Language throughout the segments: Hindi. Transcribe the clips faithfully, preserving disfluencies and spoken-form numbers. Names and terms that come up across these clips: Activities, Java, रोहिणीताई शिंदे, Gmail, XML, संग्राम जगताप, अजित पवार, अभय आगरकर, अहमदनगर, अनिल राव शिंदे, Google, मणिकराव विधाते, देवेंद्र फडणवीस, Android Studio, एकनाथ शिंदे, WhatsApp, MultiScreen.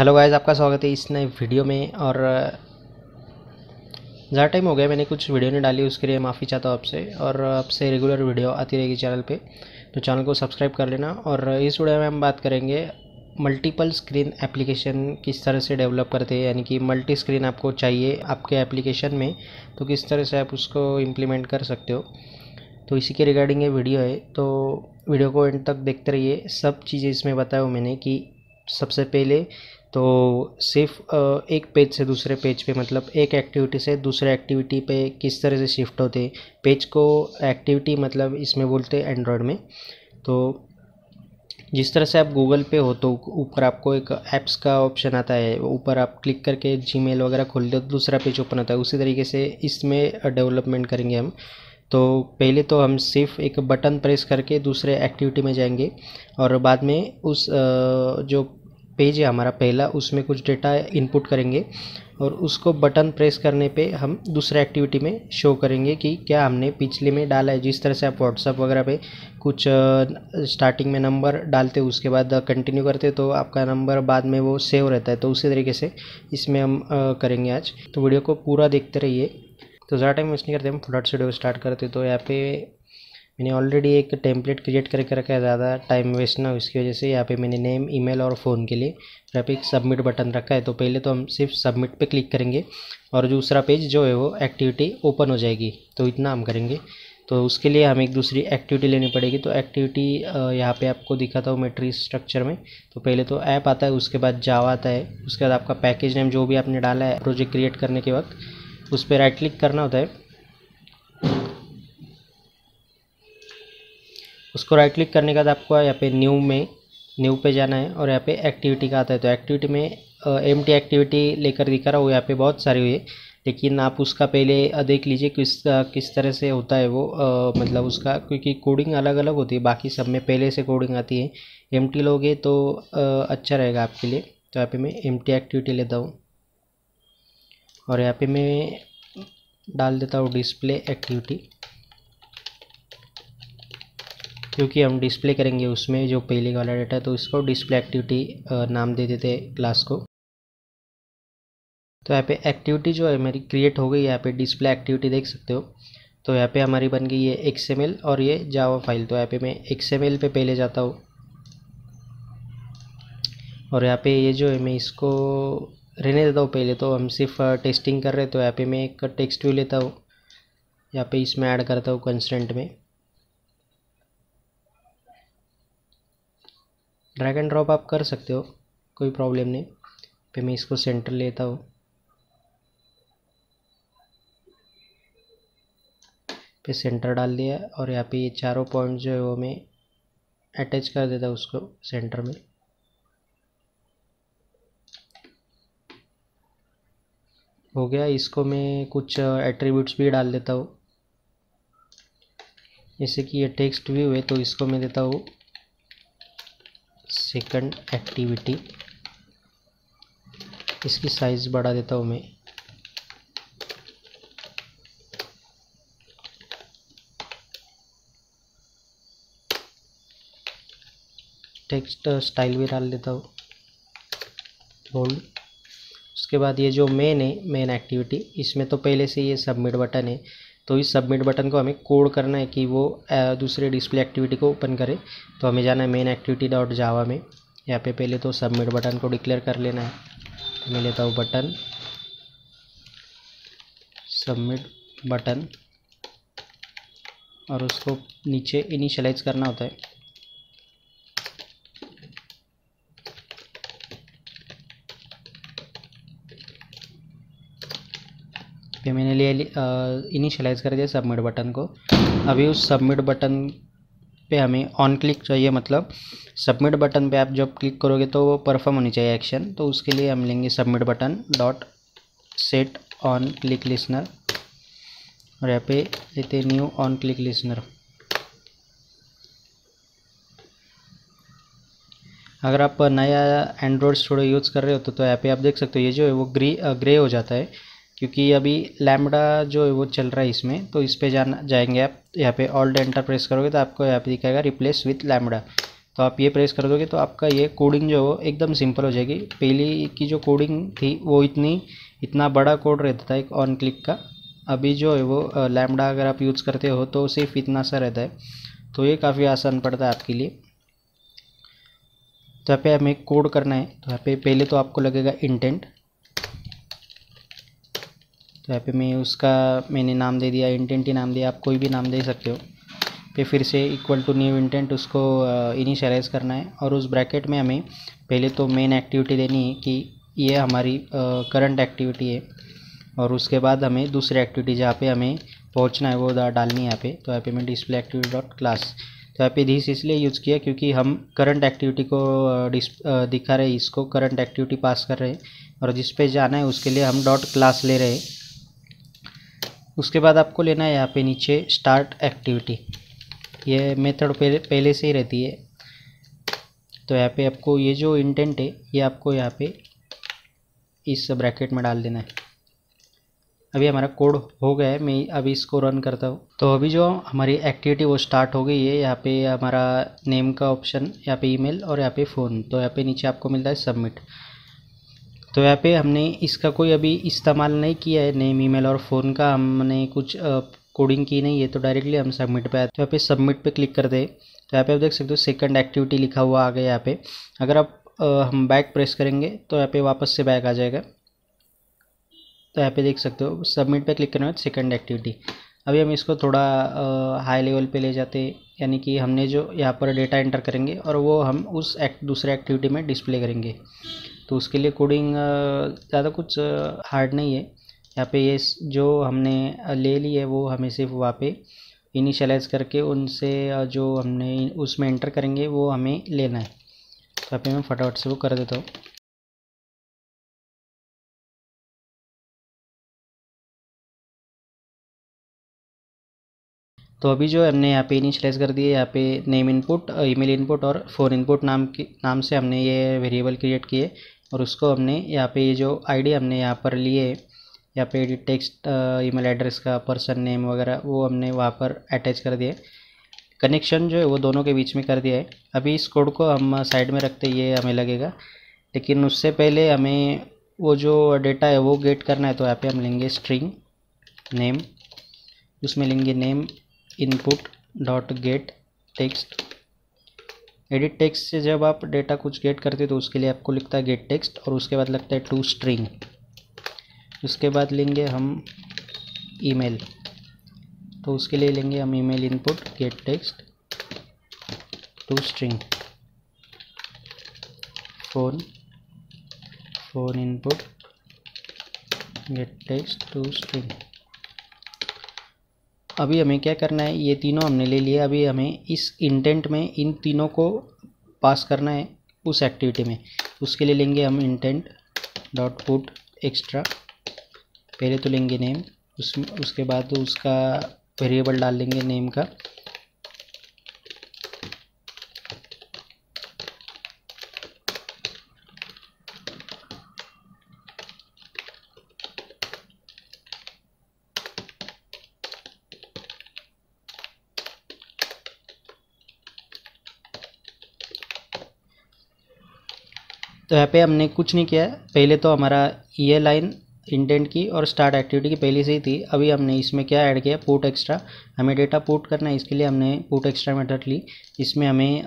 हेलो गाइस, आपका स्वागत है इस नए वीडियो में। और ज़्यादा टाइम हो गया मैंने कुछ वीडियो नहीं डाली, उसके लिए माफ़ी चाहता हूँ आपसे। और आपसे रेगुलर वीडियो आती रहेगी चैनल पे, तो चैनल को सब्सक्राइब कर लेना। और इस वीडियो में हम बात करेंगे मल्टीपल स्क्रीन एप्लीकेशन किस तरह से डेवलप करते हैं, यानी कि मल्टी स्क्रीन आपको चाहिए आपके एप्लीकेशन में तो किस तरह से आप उसको इम्प्लीमेंट कर सकते हो। तो इसी के रिगार्डिंग ये वीडियो है, तो वीडियो को एंड तक देखते रहिए। सब चीज़ें इसमें बताया हूँ मैंने कि सबसे पहले तो सिर्फ एक पेज से दूसरे पेज पे, मतलब एक एक्टिविटी से दूसरे एक्टिविटी पे किस तरह से शिफ्ट होते पेज को, एक्टिविटी मतलब इसमें बोलते हैं एंड्रॉयड में। तो जिस तरह से आप गूगल पे हो तो ऊपर आपको एक ऐप्स का ऑप्शन आता है, ऊपर आप क्लिक करके जीमेल वगैरह खोलते हो तो दूसरा पेज ओपन होता है। उसी तरीके से इसमें डेवलपमेंट करेंगे हम। तो पहले तो हम सिर्फ एक बटन प्रेस करके दूसरे एक्टिविटी में जाएंगे और बाद में उस जो पेज है हमारा पहला, उसमें कुछ डेटा इनपुट करेंगे और उसको बटन प्रेस करने पे हम दूसरे एक्टिविटी में शो करेंगे कि क्या हमने पिछले में डाला है। जिस तरह से आप व्हाट्सअप वगैरह पे कुछ स्टार्टिंग में नंबर डालते हो, उसके बाद कंटिन्यू करते हो तो आपका नंबर बाद में वो सेव रहता है, तो उसी तरीके से इसमें हम करेंगे आज। तो वीडियो को पूरा देखते रहिए। तो ज़्यादा टाइम वेस्ट नहीं करते, हम फटाफट से वीडियो स्टार्ट करते। तो यहाँ पे मैंने ऑलरेडी एक टेम्पलेट क्रिएट करके रखा है, ज़्यादा टाइम वेस्ट ना हो इसकी वजह से। यहाँ पे मैंने नेम, ईमेल और फ़ोन के लिए यहाँ पे एक सबमिट बटन रखा है। तो पहले तो हम सिर्फ सबमिट पे क्लिक करेंगे और दूसरा पेज जो है वो एक्टिविटी ओपन हो जाएगी, तो इतना हम करेंगे। तो उसके लिए हमें एक दूसरी एक्टिविटी लेनी पड़ेगी। तो एक्टिविटी यहाँ पे आपको दिखाता हूँ मैं ट्री स्ट्रक्चर में। तो पहले तो ऐप आता है, उसके बाद जावा आता है, उसके बाद आपका पैकेज नेम जो भी आपने डाला है प्रोजेक्ट क्रिएट करने के वक्त, उस पर राइट क्लिक करना होता है। उसको राइट क्लिक करने के बाद आपको यहाँ पे न्यू में न्यू पे जाना है और यहाँ पे एक्टिविटी का आता है। तो एक्टिविटी में एम्प्टी एक्टिविटी लेकर दिखा रहा हूँ, यहाँ पे बहुत सारी हुई है, लेकिन आप उसका पहले देख लीजिए किस किस तरह से होता है वो। आ, मतलब उसका क्योंकि कोडिंग अलग अलग होती है, बाकी सब में पहले से कोडिंग आती है। एम्प्टी लोगे तो आ, अच्छा रहेगा आपके लिए। तो यहाँ पर मैं एम्प्टी एक्टिविटी लेता हूँ और यहाँ पर मैं डाल देता हूँ डिस्प्ले एक्टिविटी, क्योंकि हम डिस्प्ले करेंगे उसमें जो पहले वाला डेटा है, तो इसको डिस्प्ले एक्टिविटी नाम दे देते हैं क्लास को। तो यहाँ पे एक्टिविटी जो है मेरी क्रिएट हो गई, यहाँ पे डिस्प्ले एक्टिविटी देख सकते हो। तो यहाँ पे हमारी बन गई ये एक्सएमएल और ये जावा फाइल। तो यहाँ पे मैं एक्सएमएल पे पहले जाता हूँ और यहाँ पे ये जो है मैं इसको रहने देता हूँ, पहले तो हम सिर्फ टेस्टिंग कर रहे हैं। तो यहाँ पर मैं एक टेक्स्ट व्यू लेता हूँ, यहाँ पर इसमें ऐड करता हूँ कंस्टेंट में, ड्रैग एंड ड्रॉप आप कर सकते हो, कोई प्रॉब्लम नहीं। फिर मैं इसको सेंटर लेता हूँ, फिर सेंटर डाल दिया और यहाँ पे ये चारों पॉइंट जो है वो मैं अटैच कर देता हूँ उसको सेंटर में। हो गया। इसको मैं कुछ एट्रीब्यूट्स भी डाल देता हूँ, जैसे कि ये टेक्स्ट व्यू है तो इसको मैं देता हूँ सेकंड एक्टिविटी, इसकी साइज़ बढ़ा देता हूँ मैं। टेक्स्ट स्टाइल भी डाल देता हूँ बोल्ड। उसके बाद ये जो मेन है, मेन एक्टिविटी, इसमें तो पहले से ये सबमिट बटन है, तो इस सबमिट बटन को हमें कोड करना है कि वो दूसरे डिस्प्ले एक्टिविटी को ओपन करे। तो हमें जाना है मेन एक्टिविटी डॉट जावा में, यहाँ पे पहले तो सबमिट बटन को डिक्लेयर कर लेना है। तो मैं लेता हूँ बटन सबमिट बटन और उसको नीचे इनिशियलाइज करना होता है। पे मैंने लिए इनिशियलाइज़ कर दिया सबमिट बटन को। अभी उस सबमिट बटन पे हमें ऑन क्लिक चाहिए, मतलब सबमिट बटन पे आप जब क्लिक करोगे तो वो परफॉर्म होनी चाहिए एक्शन। तो उसके लिए हम लेंगे submit button dot set on click listener और यहाँ पे लेते न्यू ऑन क्लिक लिसनर। अगर आप नया एंड्रॉयड स्टूडियो यूज़ कर रहे हो तो, तो यहाँ पे आप देख सकते हो ये जो है वो ग्रे ग्रे हो जाता है, क्योंकि अभी लैम्डा जो है वो चल रहा है इसमें। तो इस पे जाना जाएंगे आप, यहाँ पे ऑल्ट एंटर प्रेस करोगे तो आपको यहाँ पे दिखाएगा रिप्लेस विथ लैम्डा। तो तो आप ये प्रेस कर दोगे तो आपका ये कोडिंग जो हो एकदम सिंपल हो जाएगी। पहली की जो कोडिंग थी वो इतनी इतना बड़ा कोड रहता था एक ऑन क्लिक का, अभी जो है वो लैम्डा अगर आप यूज़ करते हो तो सिर्फ इतना सा रहता है, तो ये काफ़ी आसान पड़ता है आपके लिए। तो यहाँ पे हमें कोड करना है, तो यहाँ पे पहले तो आपको लगेगा इंटेंट, तो यहाँ पे मैं उसका मैंने नाम दे दिया, इंटेंट ही नाम दिया, आप कोई भी नाम दे सकते हो। पे फिर से इक्वल टू न्यू इंटेंट, उसको इनिशियलाइज करना है और उस ब्रैकेट में हमें पहले तो मेन एक्टिविटी देनी है कि ये हमारी करंट एक्टिविटी है, और उसके बाद हमें दूसरी एक्टिविटी जहाँ पे हमें पहुँचना है वो डालनी है यहाँ पे। तो यहाँ पे मैं डिस्प्ले एक्टिविटी डॉट क्लास, तो यहाँ पे दिस इसलिए यूज़ किया क्योंकि हम करंट एक्टिविटी को डिस दिखा रहे हैं, इसको करंट एक्टिविटी पास कर रहे हैं और जिस पे जाना है उसके लिए हम डॉट क्लास ले रहे हैं। उसके बाद आपको लेना है यहाँ पर नीचे स्टार्ट एक्टिविटी, ये मेथड पहले से ही रहती है। तो यहाँ पर आपको ये जो इंटेंट है ये आपको यहाँ पर इस ब्रैकेट में डाल देना है। अभी हमारा कोड हो गया है, मैं अभी इसको रन करता हूँ। तो अभी जो हमारी एक्टिविटी वो स्टार्ट हो गई है। यहाँ पे हमारा नेम का ऑप्शन, यहाँ पे ईमेल और यहाँ पे फ़ोन, तो यहाँ पे नीचे आपको मिलता है सबमिट। तो यहाँ पे हमने इसका कोई अभी इस्तेमाल नहीं किया है, नेम ईमेल और फ़ोन का हमने कुछ कोडिंग की नहीं है, तो डायरेक्टली हम सबमिट पे आए। तो यहाँ पे सबमिट पे क्लिक कर दे तो यहाँ पे आप देख सकते हो सेकंड एक्टिविटी लिखा हुआ आ गया यहाँ पे। अगर आप हम बैक प्रेस करेंगे तो यहाँ पे वापस से बैक आ जाएगा। तो यहाँ पे देख सकते हो सबमिट पे क्लिक करना है सेकंड एक्टिविटी। अभी हम इसको थोड़ा हाई लेवल पे ले जाते हैं, यानी कि हमने जो यहाँ पर डेटा एंटर करेंगे और वो हम उस एक्ट दूसरे एक्टिविटी में डिस्प्ले करेंगे। तो उसके लिए कोडिंग ज़्यादा कुछ हार्ड नहीं है। यहाँ पे ये जो हमने ले ली है वो हमें सिर्फ वहाँ पे इनिशियलाइज़ करके उनसे जो हमने उसमें एंटर करेंगे वो हमें लेना है। तो यहाँ पर मैं फटाफट से वो कर देता हूँ। तो अभी जो हमने यहाँ पे इनिशियलाइज कर दिए, यहाँ पे नेम इनपुट, ईमेल इनपुट और फ़ोन इनपुट नाम के नाम से हमने ये वेरिएबल क्रिएट किए और उसको हमने यहाँ पे ये जो आईडी हमने यहाँ पर लिए, यहाँ पे एडिट टेक्स्ट, ईमेल एड्रेस का, पर्सन नेम वगैरह वो हमने वहाँ पर अटैच कर दिए। कनेक्शन जो है वो दोनों के बीच में कर दिया है। अभी इस कोड को हम साइड में रखते ये हमें लगेगा, लेकिन उससे पहले हमें वो जो डेटा है वो गेट करना है। तो यहाँ पर हम लेंगे स्ट्रिंग नेम, उसमें लेंगे name input dot get text. Edit text से जब आप डेटा कुछ गेट करते हो तो उसके लिए आपको लिखता है गेट टेक्स्ट और उसके बाद लगता है टू स्ट्रिंग। उसके बाद लेंगे हम ईमेल, तो उसके लिए लेंगे हम email input get text to string. Phone phone input get text to string. अभी हमें क्या करना है, ये तीनों हमने ले लिए, अभी हमें इस इंटेंट में इन तीनों को पास करना है उस एक्टिविटी में। उसके लिए लेंगे हम इंटेंट डॉट पुट एक्स्ट्रा, पहले तो लेंगे नेम, उस उसके बाद उसका वेरिएबल डाल लेंगे नेम का, तो यहाँ पे हमने कुछ नहीं किया। पहले तो हमारा ये लाइन इंटेंट की और स्टार्ट एक्टिविटी की पहले से ही थी, अभी हमने इसमें क्या ऐड किया, पुट एक्स्ट्रा। हमें डेटा पुट करना है, इसके लिए हमने पुट एक्स्ट्रा मेथड ली। इसमें हमें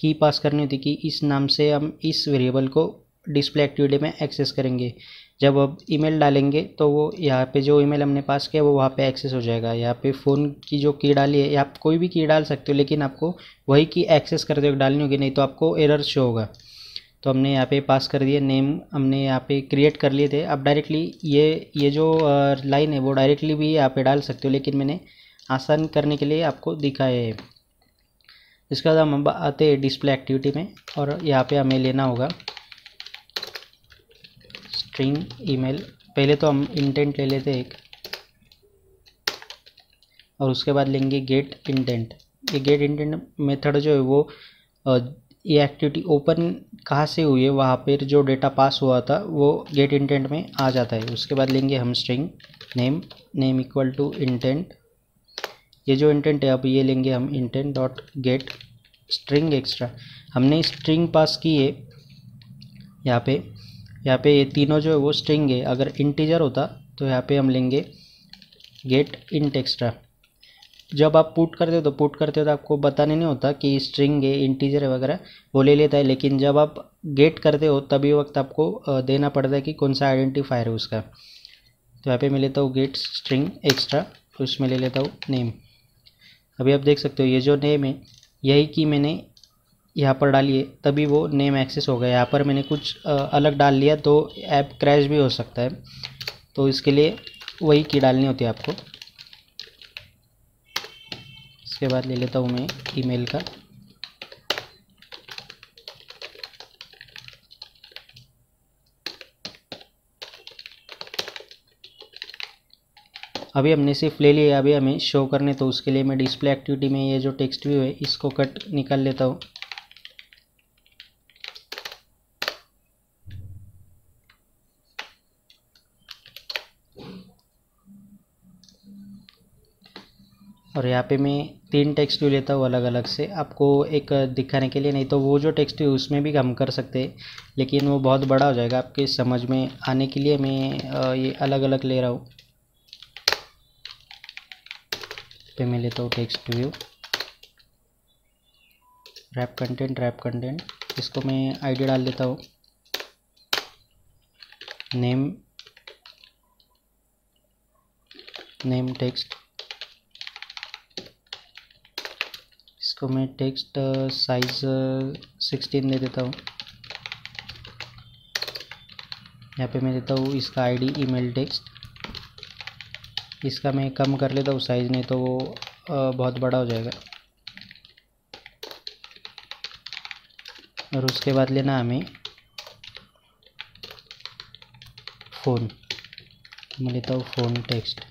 की पास करनी थी कि इस नाम से हम इस वेरिएबल को डिस्प्ले एक्टिविटी में एक्सेस करेंगे। जब अब ईमेल डालेंगे तो वो यहाँ पे जो ईमेल हमने पास किया वो वहाँ पे एक्सेस हो जाएगा। यहाँ पे फ़ोन की जो की डाली है, आप कोई भी की डाल सकते हो, लेकिन आपको वही की एक्सेस करते हुए डालनी होगी, नहीं तो आपको एरर शो होगा। तो हमने यहाँ पे पास कर दिए नेम, हमने यहाँ पे क्रिएट कर लिए थे। अब डायरेक्टली ये ये जो लाइन है वो डायरेक्टली भी यहाँ पे डाल सकते हो, लेकिन मैंने आसान करने के लिए आपको दिखाया है। इसके बाद हम आते हैं डिस्प्ले एक्टिविटी में और यहाँ पे हमें लेना होगा स्ट्रिंग ईमेल। पहले तो हम इंटेंट ले लेते हैं एक, और उसके बाद लेंगे गेट इंटेंट। ये गेट इंटेंट मेथड जो है वो ये एक्टिविटी ओपन कहाँ से हुई है वहाँ पर जो डेटा पास हुआ था वो गेट इंटेंट में आ जाता है। उसके बाद लेंगे हम string name, name equal to intent, ये जो इंटेंट है अब ये लेंगे हम intent dot get string extra. हमने स्ट्रिंग पास की है यहाँ पे यहाँ पे ये तीनों जो है वो स्ट्रिंग है। अगर इंटीजर होता तो यहाँ पे हम लेंगे गेट इंट एक्स्ट्रा। जब आप पुट करते हो तो पुट करते हो तो आपको बताने नहीं होता कि स्ट्रिंग है इंटीजर है वगैरह वो ले लेता है, लेकिन जब आप गेट करते हो तभी वक्त आपको देना पड़ता है कि कौन सा आइडेंटिफायर है उसका। तो यहाँ पे मैं लेता हूँ गेट स्ट्रिंग एक्स्ट्रा, तो उसमें ले लेता हूँ नेम। अभी आप देख सकते हो ये जो नेम है यही की मैंने यहाँ पर डाली है तभी वो नेम एक्सेस हो गया। यहाँ पर मैंने कुछ अलग डाल लिया तो ऐप क्रैश भी हो सकता है, तो इसके लिए वही की डालनी होती है आपको। इसके बाद ले लेता हूँ मैं ईमेल का, अभी हमने सिर्फ ले लिया, अभी हमें शो करने। तो उसके लिए मैं डिस्प्ले एक्टिविटी में ये जो टेक्स्ट व्यू है इसको कट निकाल लेता हूँ। और यहाँ पे मैं तीन टेक्स्ट व्यू लेता हूँ अलग अलग से आपको एक दिखाने के लिए, नहीं तो वो जो टेक्स्ट व्यू उसमें भी हम कर सकते हैं लेकिन वो बहुत बड़ा हो जाएगा। आपके समझ में आने के लिए मैं ये अलग अलग ले रहा हूँ। पे मैं लेता हूँ text view wrap content wrap content इसको मैं आईडी डाल देता हूँ नेम नेम टेक्स्ट। इसको मैं टेक्स्ट साइज सिक्सटीन दे देता हूँ। यहाँ पे मैं देता हूँ इसका आईडी ईमेल टेक्स्ट, इसका मैं कम कर लेता हूँ साइज़, नहीं तो वो बहुत बड़ा हो जाएगा। और उसके बाद लेना हमें फ़ोन, मैं लेता हूँ फ़ोन टेक्स्ट।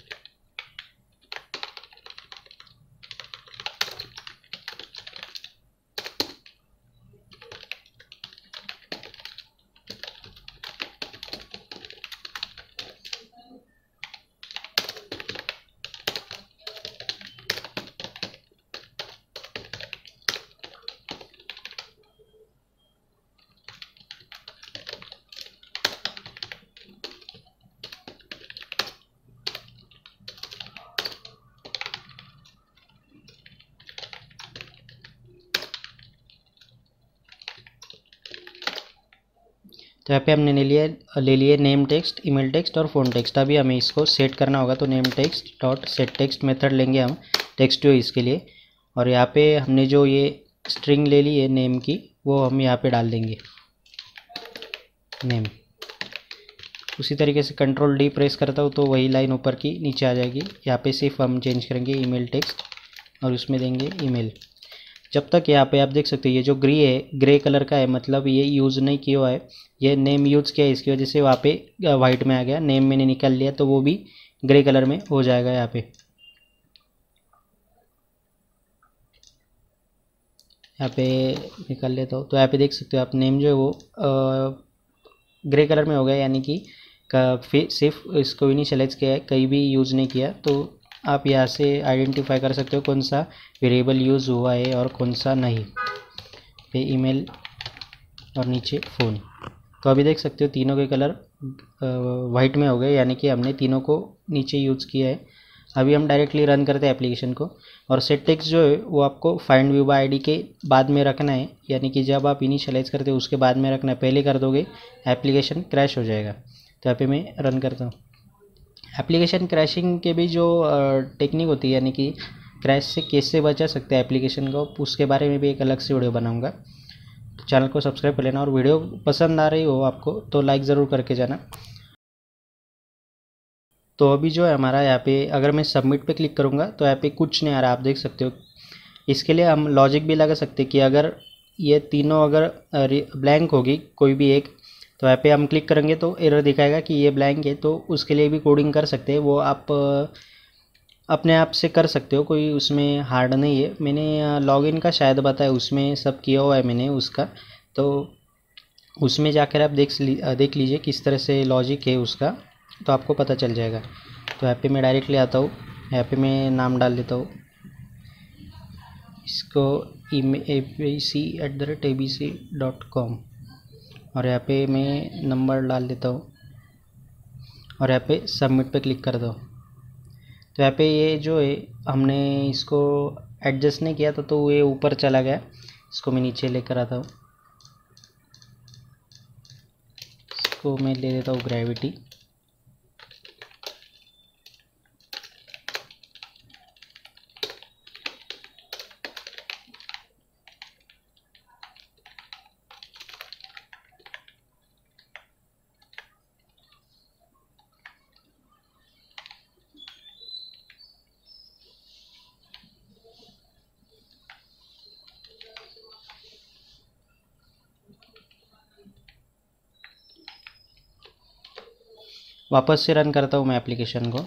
तो यहाँ पे हमने ले लिया ले लिए नेम टेक्स्ट ईमेल टेक्स्ट और फ़ोन टेक्स्ट। अभी हमें इसको सेट करना होगा, तो name text dot set text method लेंगे हम टेक्स्ट टू इसके लिए। और यहाँ पे हमने जो ये स्ट्रिंग ले ली है नेम की वो हम यहाँ पे डाल देंगे नेम। उसी तरीके से कंट्रोल डी प्रेस करता हूँ तो वही लाइन ऊपर की नीचे आ जाएगी। यहाँ पर सिर्फ हम चेंज करेंगे ईमेल टेक्स्ट और उसमें देंगे ईमेल। जब तक यहाँ पे आप देख सकते हो ये जो ग्रे है ग्रे कलर का है, मतलब ये यूज़ नहीं किया हुआ है, ये नेम यूज़ किया है इसकी वजह से वहाँ पे वाइट में आ गया। नेम मैंने निकाल लिया तो वो भी ग्रे कलर में हो जाएगा यहाँ पे। यहाँ पे निकाल लेता हूँ तो यहाँ पे देख सकते हो आप नेम जो है वो ग्रे कलर में हो गया, यानी कि सिर्फ इसको इनिशियलाइज किया है, कहीं भी यूज़ नहीं किया। तो आप यहाँ से आइडेंटिफाई कर सकते हो कौन सा वेरिएबल यूज़ हुआ है और कौन सा नहीं। पे ईमेल और नीचे फ़ोन, तो अभी देख सकते हो तीनों के कलर वाइट में हो गए, यानी कि हमने तीनों को नीचे यूज़ किया है। अभी हम डायरेक्टली रन करते हैं एप्लीकेशन को। और सेट टेक्स्ट जो है वो आपको फाइंड व्यू बाय आईडी के बाद में रखना है, यानी कि जब आप इनिशियलाइज करते हो उसके बाद में रखना है, पहले कर दोगे एप्लीकेशन क्रैश हो जाएगा। तो यहाँ पे मैं रन करता हूँ। एप्लीकेशन क्रैशिंग के भी जो टेक्निक होती है, यानी कि क्रैश से कैसे बचा सकते हैं एप्लीकेशन को, उसके बारे में भी एक अलग से वीडियो बनाऊंगा। तो चैनल को सब्सक्राइब कर लेना, और वीडियो पसंद आ रही हो आपको तो लाइक ज़रूर करके जाना। तो अभी जो है हमारा यहाँ पे, अगर मैं सबमिट पे क्लिक करूँगा तो यहाँ पे कुछ नहीं आ रहा, आप देख सकते हो। इसके लिए हम लॉजिक भी लगा सकते कि अगर ये तीनों अगर ब्लैंक होगी कोई भी एक, तो यहाँ पे हम क्लिक करेंगे तो एरर दिखाएगा कि ये ब्लैंक है। तो उसके लिए भी कोडिंग कर सकते हैं, वो आप अपने आप से कर सकते हो, कोई उसमें हार्ड नहीं है। मैंने लॉगिन का शायद बताया, उसमें सब किया हुआ है मैंने उसका, तो उसमें जाकर आप देख देख लीजिए किस तरह से लॉजिक है उसका, तो आपको पता चल जाएगा। तो यहाँ पे मैं डायरेक्टली आता हूँ, यहाँ पे मैं नाम डाल देता हूँ इसको A B C at the rate A B C dot com, और यहाँ पे मैं नंबर डाल देता हूँ और यहाँ पे सबमिट पे क्लिक कर दो। तो यहाँ पे ये जो है हमने इसको एडजस्ट नहीं किया था तो ये ऊपर चला गया, इसको मैं नीचे लेकर आता हूँ। इसको मैं ले लेता हूँ ग्रेविटी, वापस से रन करता हूँ मैं एप्लीकेशन को।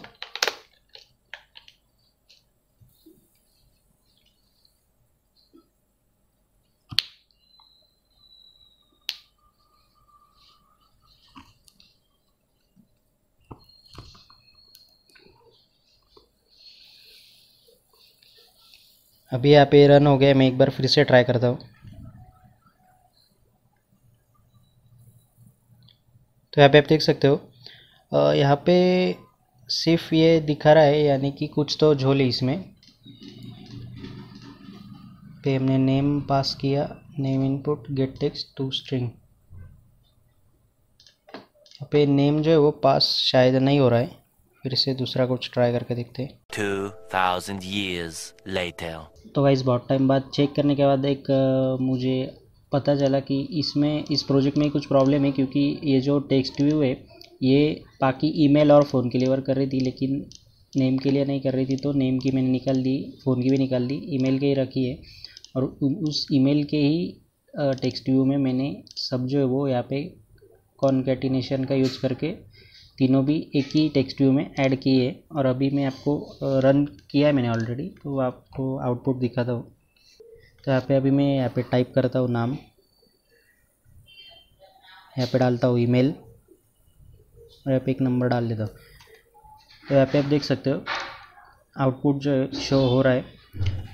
अभी यहाँ पे रन हो गया, मैं एक बार फिर से ट्राई करता हूँ। तो यहाँ पे आप देख सकते हो यहाँ पे सिर्फ ये दिखा रहा है, यानी कि कुछ तो झोल है इसमें। पे हमने नेम पास किया, name input get text to string. यहाँ पे नेम जो है वो पास शायद नहीं हो रहा है, फिर से दूसरा कुछ ट्राई करके देखते हैं। Two thousand years later. तो गाइस बहुत टाइम बाद चेक करने के बाद एक आ, मुझे पता चला कि इसमें इस प्रोजेक्ट में कुछ प्रॉब्लम है, क्योंकि ये जो टेक्स्ट व्यू है ये बाकी ईमेल और फ़ोन के लिए वर्क कर रही थी, लेकिन नेम के लिए नहीं कर रही थी। तो नेम की मैंने निकाल दी, फ़ोन की भी निकाल दी, ईमेल के ही रखी है, और उस ईमेल के ही टेक्स्ट व्यू में मैंने सब जो है वो यहाँ पे कॉन्कैटिनेशन का यूज़ करके तीनों भी एक ही टेक्स्ट व्यू में ऐड किए है। और अभी मैं आपको रन किया है मैंने ऑलरेडी, तो आपको आउटपुट दिखाता हूँ। तो यहाँ पर अभी मैं यहाँ पर टाइप करता हूँ नाम, यहाँ पर डालता हूँ ईमेल और यहाँ पे एक नंबर डाल देता हूँ। तो यहाँ पे आप देख सकते हो आउटपुट जो है शो हो रहा है,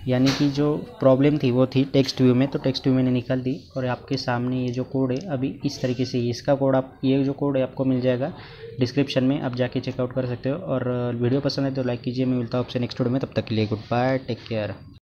यानी कि जो प्रॉब्लम थी वो थी टेक्स्ट व्यू में, तो टेक्स्ट व्यू मैंने निकाल दी। और आपके सामने ये जो कोड है अभी इस तरीके से, इसका कोड आप ये जो कोड है आपको मिल जाएगा डिस्क्रिप्शन में, आप जाके चेकआउट कर सकते हो। और वीडियो पसंद है तो लाइक कीजिए। मैं मिलता हूँ आपसे नेक्स्ट वीडियो में, तब तक के लिए गुड बाय, टेक केयर।